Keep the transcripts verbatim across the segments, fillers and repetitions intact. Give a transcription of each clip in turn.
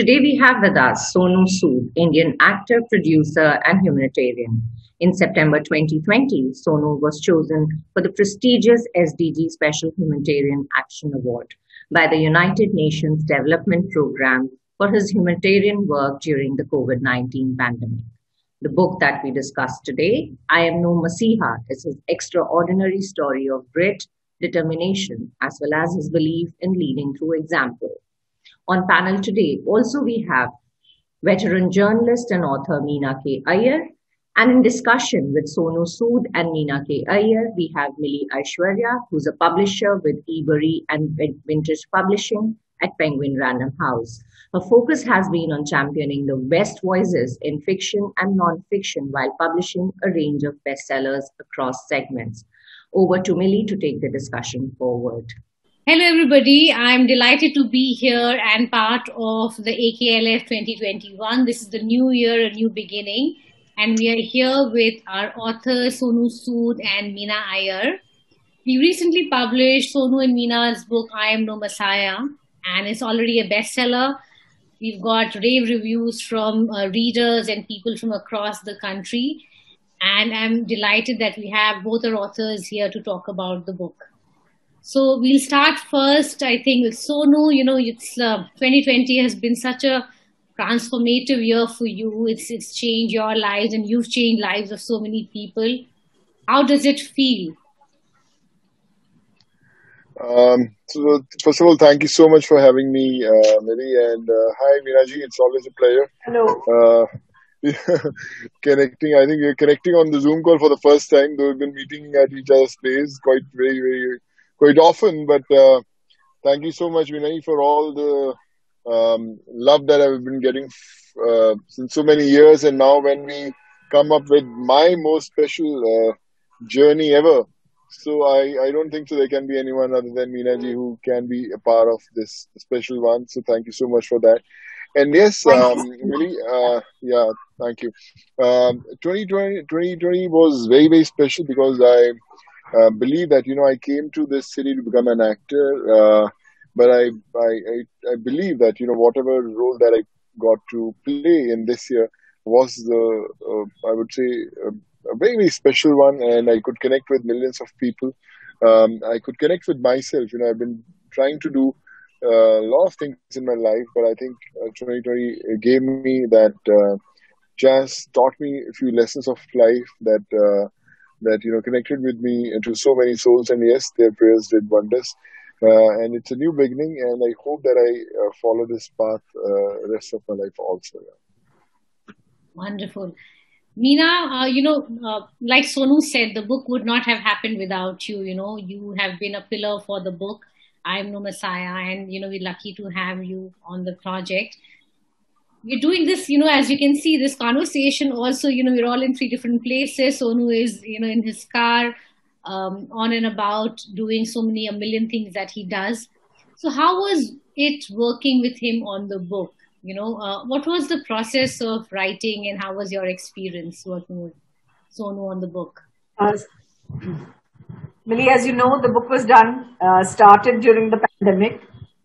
Today we have with us Sonu Sood, Indian actor, producer and humanitarian. In September twenty twenty, Sonu was chosen for the prestigious S D G Special Humanitarian Action Award by the United Nations Development Program for his humanitarian work during the COVID nineteen pandemic. The book that we discuss today, I Am No Messiah, is his extraordinary story of grit, determination, as well as his belief in leading through example. On panel today, also we have veteran journalist and author Meena K. Iyer, and in discussion with Sonu Sood and Meena K. Iyer, we have Mili Aishwarya, who's a publisher with Ebury and Vintage Publishing at Penguin Random House. Her focus has been on championing the West voices in fiction and non-fiction while publishing a range of bestsellers across segments. Over to Mili to take the discussion forward. Hello everybody, I'm delighted to be here and part of the A K L F twenty twenty-one. This is the new year, a new beginning, and we are here with our authors Sonu Sood and Meena Iyer. We recently published Sonu and Meena's book I Am No Messiah, and it's already a bestseller. We've got rave reviews from uh, readers and people from across the country, and I'm delighted that we have both our authors here to talk about the book. So we'll start first, I think, with Sonu. You know, it's uh, twenty twenty has been such a transformative year for you. It's, it's changed your lives and you've changed lives of so many people. How does it feel? Um, so first of all, thank you so much for having me, uh, Mili, and uh, hi, Meenaji. It's always a pleasure. Hello. Uh, connecting, I think we're connecting on the Zoom call for the first time. Though we've been meeting at each other's place quite very, very, quite often. But uh, thank you so much, Vinay, for all the um, love that I've been getting uh, since so many years. And now when we come up with my most special uh, journey ever, so I, I don't think so there can be anyone other than Meenaji who can be a part of this special one. So thank you so much for that. And yes, um, really, uh, yeah, thank you. Um, twenty twenty was very, very special because I uh, believe that, you know, I came to this city to become an actor. Uh, but I, I, I believe that, you know, whatever role that I got to play in this year was, the, uh, I would say, uh, a very, very special one, and I could connect with millions of people. Um, I could connect with myself. You know, I've been trying to do uh, a lot of things in my life, but I think uh, twenty twenty gave me that uh, chance, taught me a few lessons of life that, uh, that you know, connected with me to so many souls. And yes, their prayers did wonders. Uh, and it's a new beginning, and I hope that I uh, follow this path uh, rest of my life also. Yeah. Wonderful. Meena, uh, you know, uh, like Sonu said, the book would not have happened without you. You know, you have been a pillar for the book, I Am No Messiah, and, you know, we're lucky to have you on the project. We're doing this, you know, as you can see, this conversation also, you know, we're all in three different places. Sonu is, you know, in his car, um, on and about, doing so many, a million things that he does. So how was it working with him on the book? You know, uh, what was the process of writing and how was your experience working with Sonu on the book? Uh, Mili, as you know, the book was done, uh, started during the pandemic,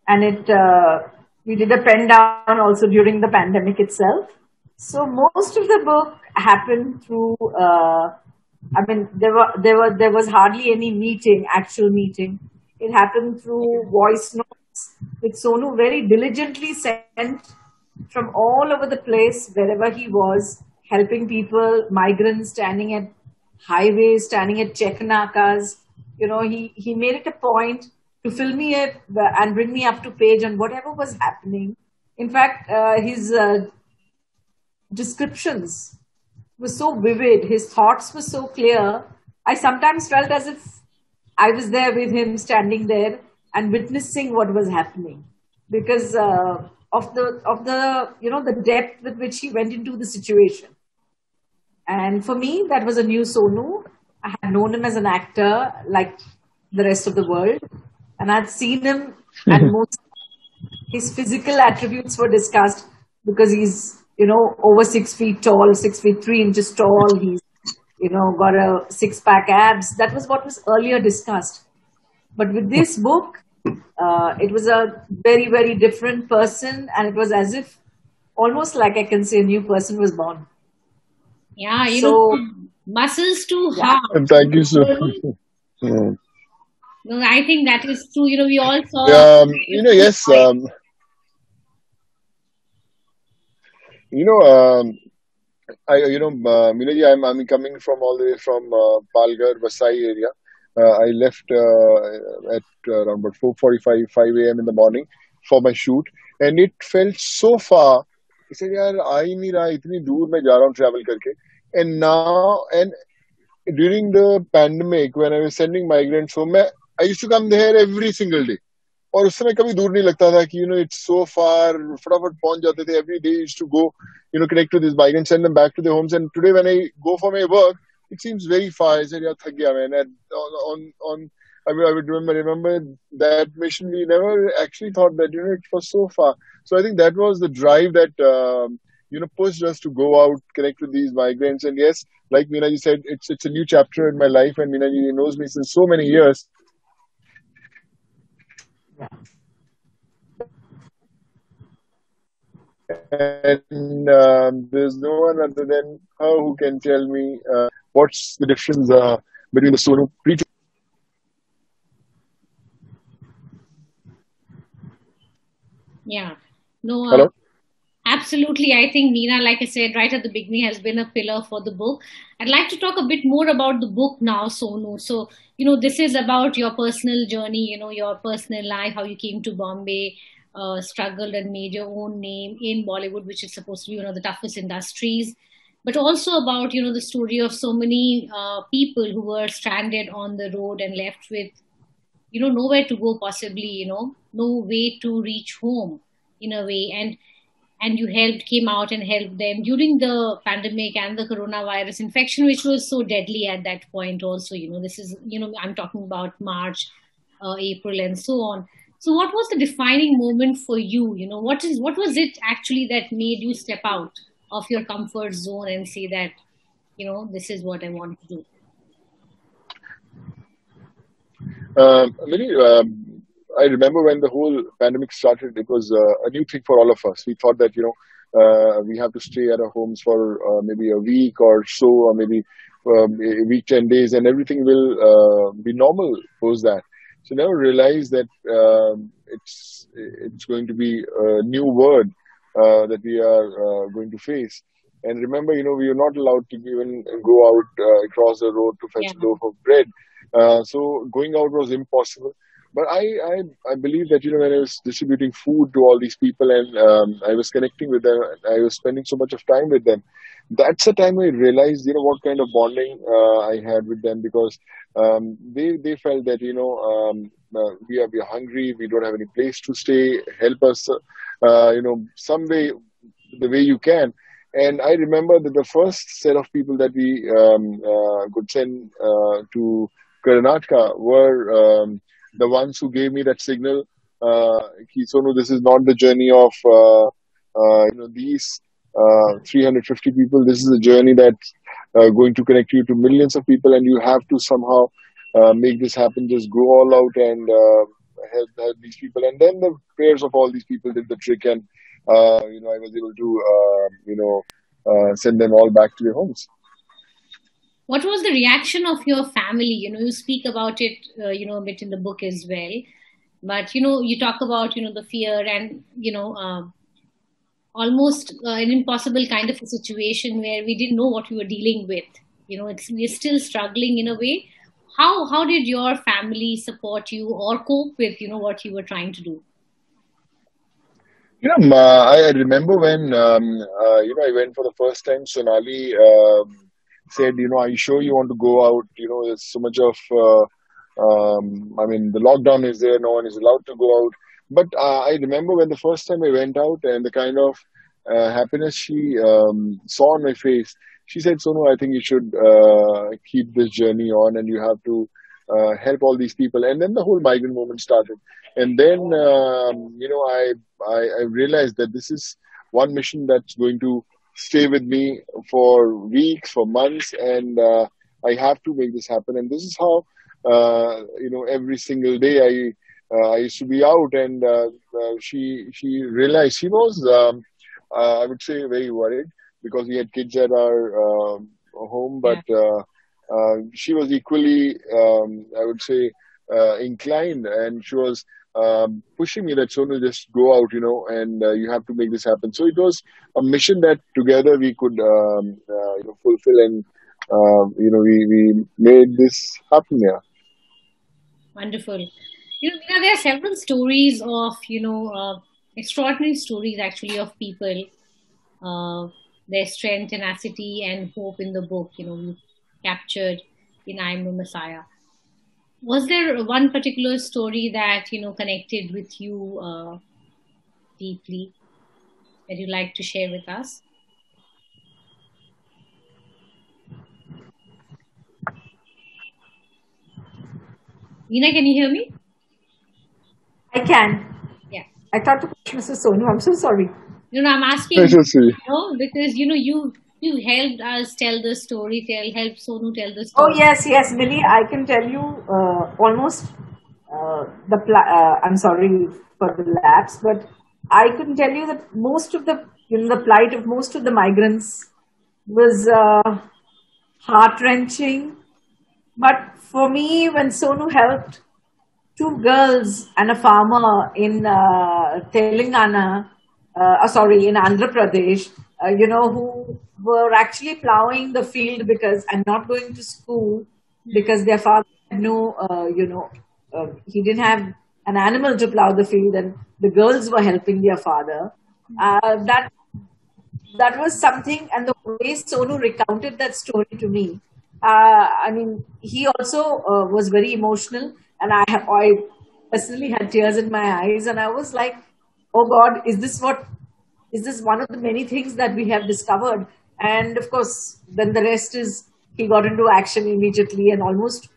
and it uh, we did a pen down also during the pandemic itself. So most of the book happened through, uh, I mean, there were there were there was hardly any meeting, actual meeting. It happened through voice notes, which Sonu very diligently sent from all over the place, wherever he was, helping people, migrants standing at highways, standing at checknakas. You know, he, he made it a point to fill me up and bring me up to page on whatever was happening. In fact, uh, his uh, descriptions were so vivid. His thoughts were so clear. I sometimes felt as if I was there with him, standing there and witnessing what was happening, because uh, of the, of the, you know, the depth with which he went into the situation. And for me, that was a new Sonu. I had known him as an actor like the rest of the world. And I'd seen him, and most his physical attributes were discussed because he's, you know, over six feet tall, six feet three inches tall. He's, you know, got a six pack abs. That was what was earlier discussed. But with this book, uh, it was a very, very different person. And it was as if almost like I can say a new person was born. Yeah, you so, know, muscles to heart. Yeah. Thank you so much. No, I think that is true. You know, we all saw. Um, you know, yes. Um, you know, um, I you know, uh, Milaji, I'm I'm coming from all the way from uh, Palghar, Vasai area. Uh, I left uh, at uh, around about four forty-five, five a m in the morning for my shoot, and it felt so far. I said, "Yaar, I nahi raha. Itni dur main ja raha hu travel karke." And now, and during the pandemic, when I was sending migrants home, I, I used to come there every single day. And उस समय कभी दूर नहीं लगता था कि you know it's so far. फटाफट पहुंच जाते थे. Every day I used to go, you know, connect to these migrants, send them back to their homes. And today when I go for my work, it seems very far. I said, "Yeah, थक गया man." And on on, on I, I would remember remember that mission. We never actually thought that you know it was so far. So I think that was the drive that um, you know pushed us to go out, connect with these migrants. And yes, like Meena ji said, it's it's a new chapter in my life, and Meena ji knows me since so many years. And um, there's no one other than her who can tell me uh, what's the difference uh, between the Sonu pre- Yeah. No. Uh, Hello? Absolutely. I think Meena, like I said, right at the beginning has been a pillar for the book. I'd like to talk a bit more about the book now, Sonu. So, you know, this is about your personal journey, you know, your personal life, how you came to Bombay, uh, struggled and made your own name in Bollywood, which is supposed to be one of the toughest industries, but also about, you know, the story of so many uh, people who were stranded on the road and left with, you know, nowhere to go possibly, you know, no way to reach home in a way. And And you helped, came out and helped them during the pandemic and the coronavirus infection, which was so deadly at that point also, you know, this is, you know, I'm talking about March, uh, April and so on. So what was the defining moment for you? You know, what is, what was it actually that made you step out of your comfort zone and say that, you know, this is what I want to do? Um, really, um... I remember when the whole pandemic started, it was uh, a new thing for all of us. We thought that, you know, uh, we have to stay at our homes for uh, maybe a week or so, or maybe um, a week, ten days, and everything will uh, be normal post that. So never realized that um, it's it's going to be a new world uh, that we are uh, going to face. And remember, you know, we were not allowed to even go out uh, across the road to fetch a loaf of bread. Uh, so going out was impossible. But I, I, I believe that, you know, when I was distributing food to all these people and um, I was connecting with them, I was spending so much of time with them. That's the time I realized, you know, what kind of bonding uh, I had with them, because um, they, they felt that, you know, um, uh, we are, we are hungry, we don't have any place to stay, help us, uh, you know, some way, the way you can. And I remember that the first set of people that we um, uh, could send uh, to Karnataka were... Um, the ones who gave me that signal, uh, Sonu, this is not the journey of uh, uh, you know these uh, three hundred fifty people. This is a journey that's uh, going to connect you to millions of people, and you have to somehow uh, make this happen. Just go all out and uh, help, help these people. And then the prayers of all these people did the trick, and uh, you know I was able to uh, you know uh, send them all back to their homes. What was the reaction of your family? You know, you speak about it, uh, you know, a bit in the book as well. But, you know, you talk about, you know, the fear and, you know, uh, almost uh, an impossible kind of a situation where we didn't know what we were dealing with. You know, it's, we're still struggling in a way. How, how did your family support you or cope with, you know, what you were trying to do? You know, uh, I remember when, um, uh, you know, I went for the first time, Sonali... Uh, said, you know, are you sure you want to go out? You know, there's so much of, uh, um, I mean, the lockdown is there. No one is allowed to go out. But uh, I remember when the first time I went out and the kind of uh, happiness she um, saw on my face, she said, Sonu, I think you should uh, keep this journey on and you have to uh, help all these people. And then the whole migrant movement started. And then, um, you know, I, I, I realized that this is one mission that's going to stay with me for weeks, for months, and uh, I have to make this happen. And this is how, uh, you know, every single day I uh, I used to be out, and uh, uh, she she realized she was um, uh, I would say, very worried because we had kids at our uh, home, but yeah. uh, uh, she was equally, um, I would say, uh, inclined, and she was um, pushing me that, Sonu, just go out, you know, and uh, you have to make this happen. So it was a mission that together we could, um, uh, you know, fulfill, and uh, you know, we we made this happen. Yeah. Wonderful. You know, Meena, there are several stories of, you know, uh, extraordinary stories actually of people, uh, their strength, tenacity and hope in the book, you know, you captured in I Am No Messiah. Was there one particular story that, you know, connected with you uh, deeply that you'd like to share with us? Meena, can you hear me? I can. Yeah. I thought the question was Sonu. I'm so sorry. No, no, I'm asking you, you know, because, you know, you you helped us tell the story, tell help Sonu tell the story. Oh, yes, yes, Mili, I can tell you uh, almost uh, the, pla uh, I'm sorry for the lapse, but I can tell you that most of the, you know, the plight of most of the migrants was uh, heart-wrenching. But for me, when Sonu helped two girls and a farmer in uh, Telangana, uh, uh, sorry, in Andhra Pradesh, uh, you know, who were actually plowing the field because and not going to school because their father had no, uh, you know, uh, he didn't have an animal to plow the field, and the girls were helping their father. Uh, that that was something, and the way Sonu recounted that story to me. Uh, I mean, he also uh, was very emotional, and I, I personally had tears in my eyes, and I was like, oh God, is this what, is this one of the many things that we have discovered? And of course, then the rest is, he got into action immediately, and almost,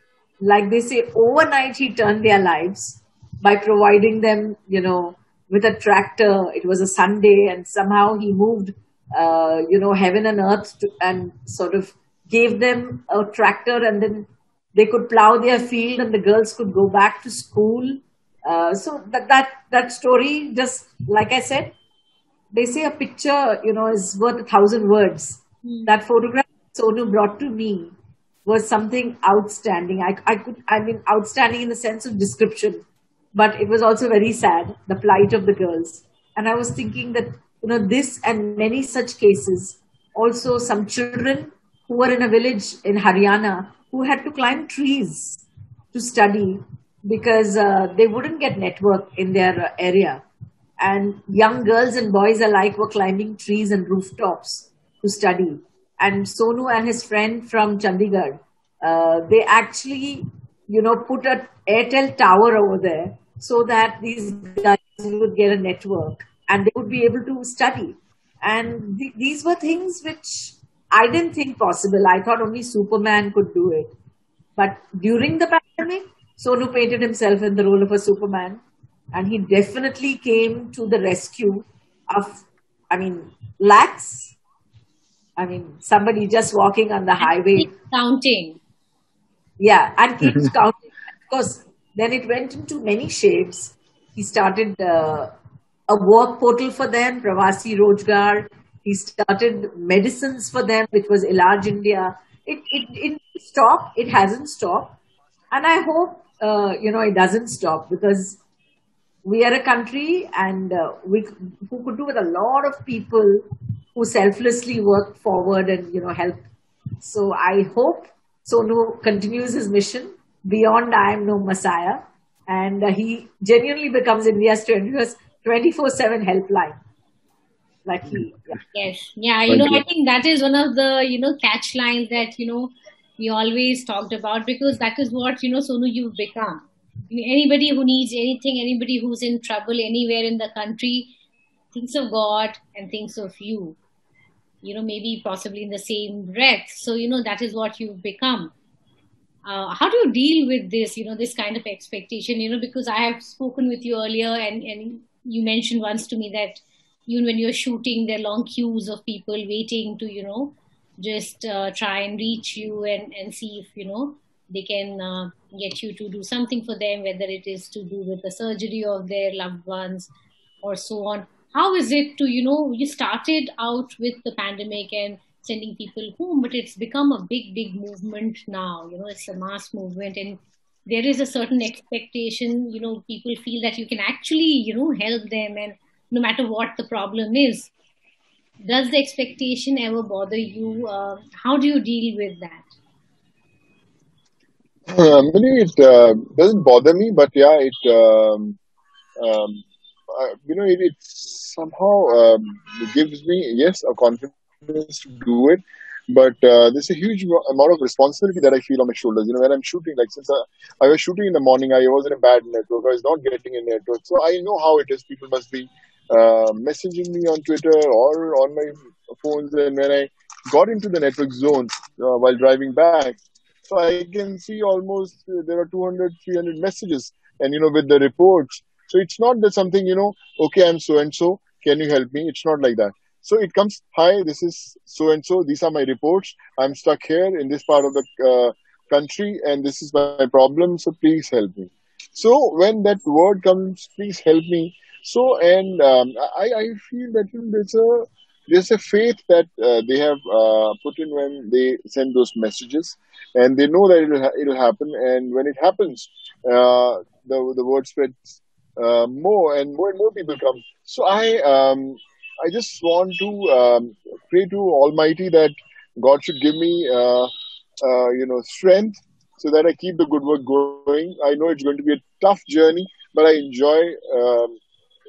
like they say, overnight he turned their lives by providing them, you know, with a tractor. It was a Sunday, and somehow he moved, uh, you know, heaven and earth to, and sort of gave them a tractor, and then they could plow their field, and the girls could go back to school. Uh, so that, that, that story, just like I said, they say a picture, you know, is worth a thousand words. Mm. That photograph Sonu brought to me was something outstanding. I, I could, I mean, outstanding in the sense of description, but it was also very sad, the plight of the girls. And I was thinking that, you know, this and many such cases, also some children who were in a village in Haryana, who had to climb trees to study because uh, they wouldn't get network in their area. And young girls and boys alike were climbing trees and rooftops to study. And Sonu and his friend from Chandigarh, uh, they actually, you know, put an Airtel tower over there so that these guys would get a network and they would be able to study. And th these were things which I didn't think possible. I thought only Superman could do it. But during the pandemic, Sonu painted himself in the role of a Superman, and he definitely came to the rescue of, I mean, lakhs. I mean, somebody just walking on the and highway. Keeps counting. Yeah, and keeps counting. Of course, then it went into many shapes. He started uh, a work portal for them, Pravasi Rojgar. He started medicines for them, which was Ilaj India. It, it, it didn't stop. It hasn't stopped. And I hope, uh, you know, it doesn't stop, because we are a country and uh, we who could do with a lot of people who selflessly work forward and, you know, help. So I hope Sonu continues his mission beyond I Am No Messiah. And uh, he genuinely becomes India's twenty-four seven helpline. Like he, yeah. Yes. Yeah. You Thank know, you. I think that is one of the, you know, catch lines that, you know, we always talked about, because that is what, you know, Sonu, you've become. I mean, anybody who needs anything, anybody who's in trouble anywhere in the country thinks of God and thinks of you, you know, maybe possibly in the same breath. So, you know, that is what you've become. Uh, how do you deal with this, you know, this kind of expectation, you know, because I have spoken with you earlier, and, and you mentioned once to me that, even when you're shooting, there are long queues of people waiting to, you know, just uh, try and reach you and, and see if, you know, they can uh, get you to do something for them, whether it is to do with the surgery of their loved ones or so on. how is it to, you know, you started out with the pandemic and sending people home, but it's become a big, big movement now, you know, it's a mass movement and there is a certain expectation, you know, people feel that you can actually, you know, help them and no matter what the problem is. Does the expectation ever bother you? Uh, how do you deal with that? Um, it uh, doesn't bother me, but yeah, it, um, um, uh, you know, it, it somehow um, gives me, yes, a confidence to do it, but uh, there's a huge amount of responsibility that I feel on my shoulders. You know, when I'm shooting, like since I, I was shooting in the morning, I was in a bad network, I was not getting a network. So I know how it is. People must be uh, messaging me on Twitter or on my phones. And when I got into the network zone uh, while driving back, so I can see almost uh, there are two hundred, three hundred messages and, you know, with the reports. So it's not that something, you know, okay, I'm so-and-so, can you help me? It's not like that. So it comes, hi, this is so-and-so, these are my reports. I'm stuck here in this part of the uh, country and this is my problem. So please help me. So when that word comes, please help me. So, and um, I, I feel that there's a, there's a faith that uh, they have uh, put in when they send those messages. And they know that it'll, ha it'll happen. And when it happens, uh, the, the word spreads uh, more and more and more people come. So I, um, I just want to um, pray to Almighty that God should give me, uh, uh, you know, strength so that I keep the good work going. I know it's going to be a tough journey, but I enjoy um,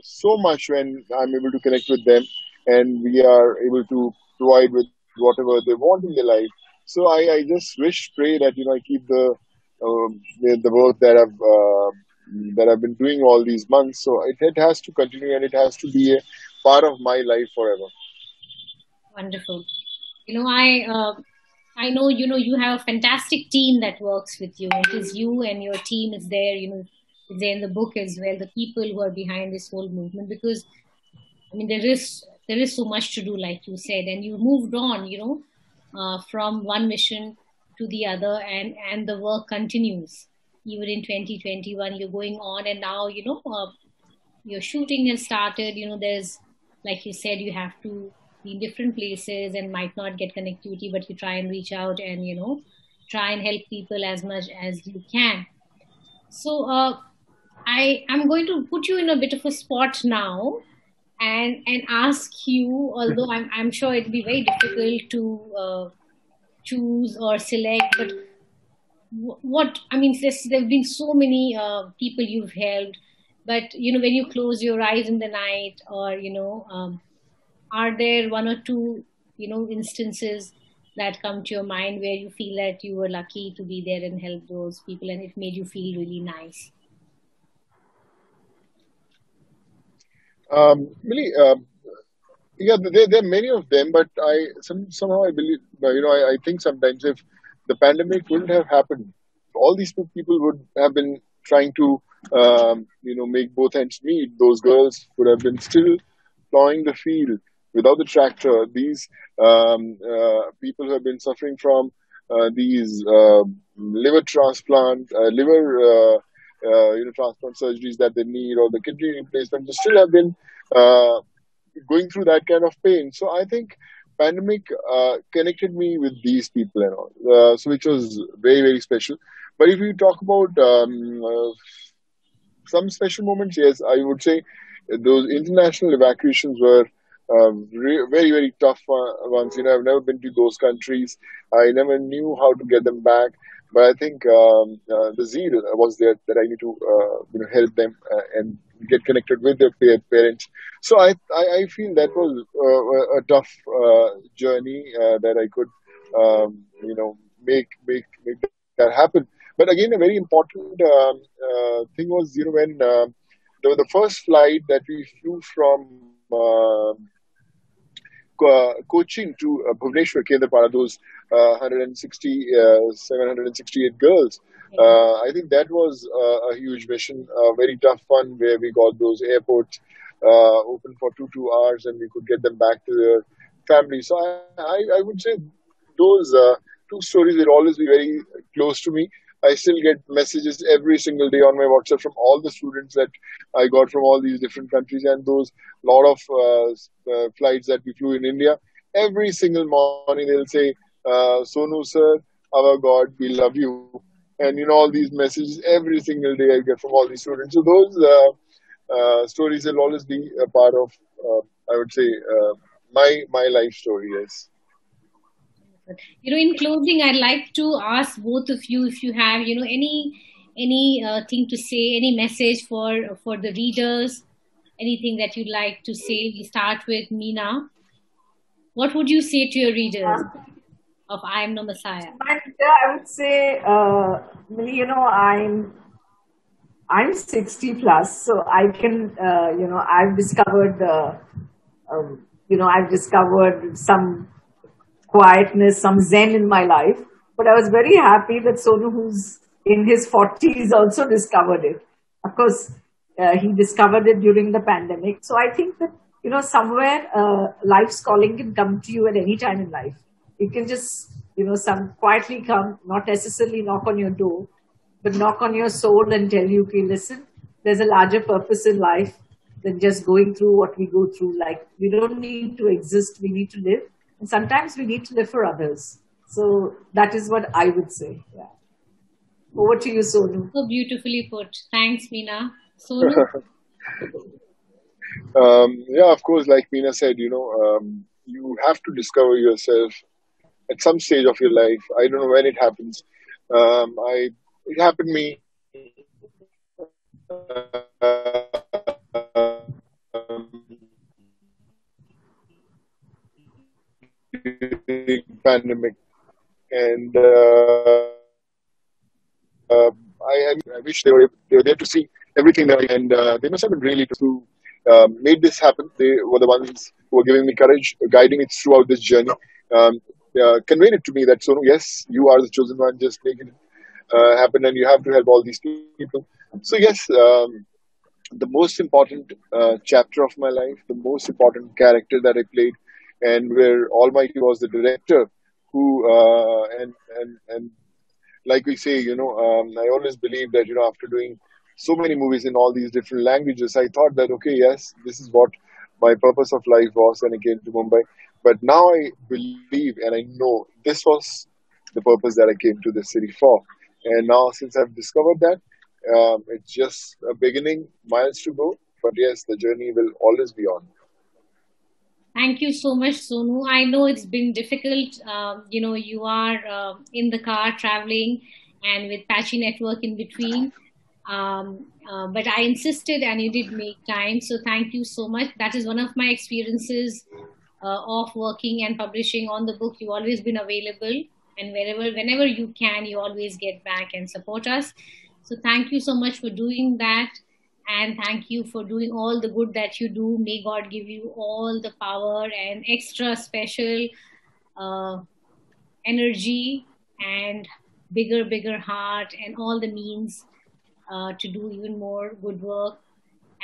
so much when I'm able to connect with them and we are able to provide with whatever they want in their life. So I, I just wish, pray that, you know, I keep the uh, the work that I've uh, that I've been doing all these months. So it, it has to continue and it has to be a part of my life forever. Wonderful. You know, I uh, I know, you know, you have a fantastic team that works with you. It is you and your team is there, you know, is there in the book as well, the people who are behind this whole movement, because, I mean, there is, there is so much to do, like you said, and you moved on, you know, Uh, from one mission to the other, and, and the work continues. Even in twenty twenty-one, you're going on, and now, you know, uh, your shooting has started. You know, there's, like you said, you have to be in different places and might not get connectivity, but you try and reach out and, you know, try and help people as much as you can. So uh, I, I'm going to put you in a bit of a spot now. And, and ask you, although I'm, I'm sure it'll be very difficult to uh, choose or select, but what, I mean, there have been so many uh, people you've helped, but, you know, when you close your eyes in the night or, you know, um, are there one or two, you know, instances that come to your mind where you feel that you were lucky to be there and help those people and it made you feel really nice? Um, really, uh, yeah, there, there are many of them, but I some, somehow I believe, you know, I, I think sometimes if the pandemic wouldn't have happened, all these people would have been trying to, um, you know, make both ends meet. Those girls would have been still plowing the field without the tractor. These um, uh, people who have been suffering from uh, these uh, liver transplant, uh, liver. Uh, Uh, you know, transplant surgeries that they need or the kidney replacement, they still have been uh, going through that kind of pain. So I think pandemic uh, connected me with these people and all, uh, so which was very, very special. But if you talk about um, uh, some special moments, yes, I would say those international evacuations were uh, very, very tough ones. You know, I've never been to those countries. I never knew how to get them back. But I think um, uh, the zeal was there that I need to uh, you know, help them uh, and get connected with their parents. So I I, I feel that was uh, a tough uh, journey uh, that I could um, you know make make make that happen. But again, a very important um, uh, thing was, you know, when uh, the, the first flight that we flew from Uh, Uh, Cochin to uh, Bhubaneswar, Kendrapara, those uh, one hundred sixty, seven hundred sixty-eight girls. Yeah. Uh, I think that was uh, a huge mission, a very tough one, where we got those airports uh, open for two, two hours and we could get them back to their family. So I, I, I would say those uh, two stories will always be very close to me. I still get messages every single day on my WhatsApp from all the students that I got from all these different countries, and those lot of uh, uh, flights that we flew in India. Every single morning they'll say, uh, Sonu sir, our God, we love you. And, you know, all these messages every single day I get from all these students. So those uh, uh, stories will always be a part of, uh, I would say, uh, my my life story, yes. You know, in closing, I'd like to ask both of you if you have, you know, any any uh, thing to say, any message for for the readers, anything that you'd like to say. We start with Meena. What would you say to your readers of I Am No Messiah? I would say, uh, you know, I'm I'm sixty plus, so I can, uh, you know, I've discovered, uh, um, you know, I've discovered some quietness, some zen in my life. But I was very happy that Sonu, who's in his forties, also discovered it. Of course, uh, he discovered it during the pandemic. So I think that, you know, somewhere uh, life's calling can come to you at any time in life. It can just, you know, some quietly come, not necessarily knock on your door, but knock on your soul and tell you, okay, listen, there's a larger purpose in life than just going through what we go through. Like, we don't need to exist, we need to live. And sometimes we need to live for others. So that is what I would say. Yeah. Over to you, Sonu. So beautifully put. Thanks, Meena. Sonu? um, yeah, of course, like Meena said, you know, um, you have to discover yourself at some stage of your life. I don't know when it happens. Um, I It happened to me. Uh, pandemic, and uh, uh, I, I wish they were, they were there to see everything, and uh, they must have been really to uh, made this happen. They were the ones who were giving me courage, guiding it throughout this journey, um, uh, conveyed it to me that, Sonu, yes, you are the chosen one, just make it uh, happen, and you have to help all these people. So yes, um, the most important uh, chapter of my life, the most important character that I played, and where Almighty was the director, who uh, and and and like we say, you know, um, I always believe that, you know, after doing so many movies in all these different languages, I thought that, okay, yes, this is what my purpose of life was when I came to Mumbai. But now I believe and I know this was the purpose that I came to the city for. And now, since I've discovered that, um, it's just a beginning, miles to go. But yes, the journey will always be on. Thank you so much, Sonu. I know it's been difficult. Um, you know, you are uh, in the car traveling and with Patchy Network in between. Um, uh, but I insisted and you did make time. So thank you so much. That is one of my experiences uh, of working and publishing on the book. You've always been available, and wherever, whenever you can, you always get back and support us. So thank you so much for doing that. And thank you for doing all the good that you do. May God give you all the power and extra special uh, energy and bigger, bigger heart and all the means uh, to do even more good work.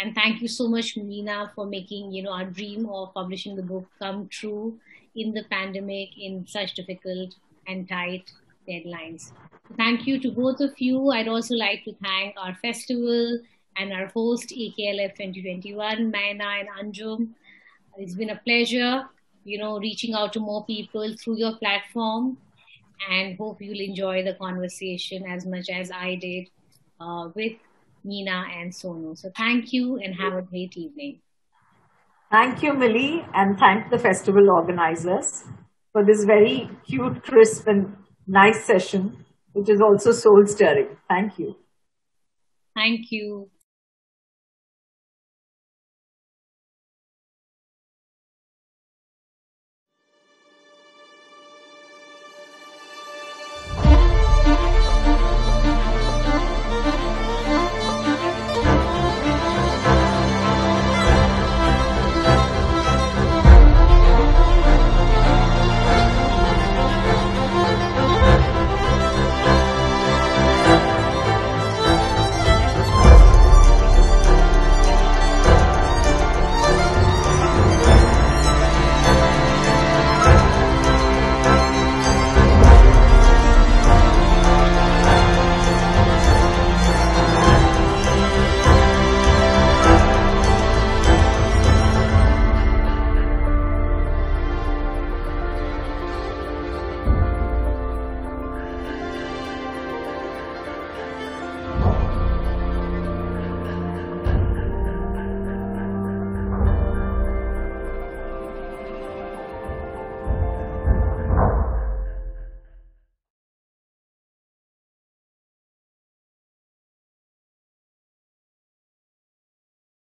And thank you so much, Meena, for making, you know, our dream of publishing the book come true in the pandemic, in such difficult and tight deadlines. Thank you to both of you. I'd also like to thank our festival and our host, A K L F twenty twenty-one, Maina and Anjum. It's been a pleasure, you know, reaching out to more people through your platform, and hope you'll enjoy the conversation as much as I did uh, with Meena and Sonu. So thank you and have a great evening. Thank you, Mili, and thank the festival organizers for this very cute, crisp and nice session, which is also soul-stirring. Thank you. Thank you.